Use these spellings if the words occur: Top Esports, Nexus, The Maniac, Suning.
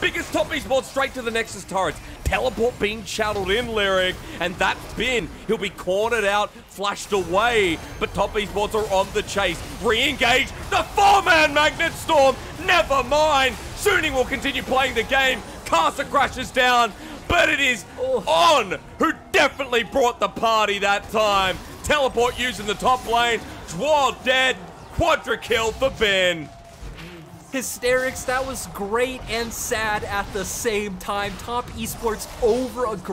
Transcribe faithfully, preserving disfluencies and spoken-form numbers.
biggest Top Esports straight to the Nexus turrets. Teleport being shuttled in, Lyric, and that spin, he'll be cornered out, flashed away, but Top Esports are on the chase. Re-engage the four-man Magnet Storm, never mind. Suning will continue playing the game. Casa crashes down, but it is On, who definitely brought the party that time. Teleport used in the top lane, Dwar dead, Quadra kill for Ben. Hysterics, that was great and sad at the same time. Top Esports over a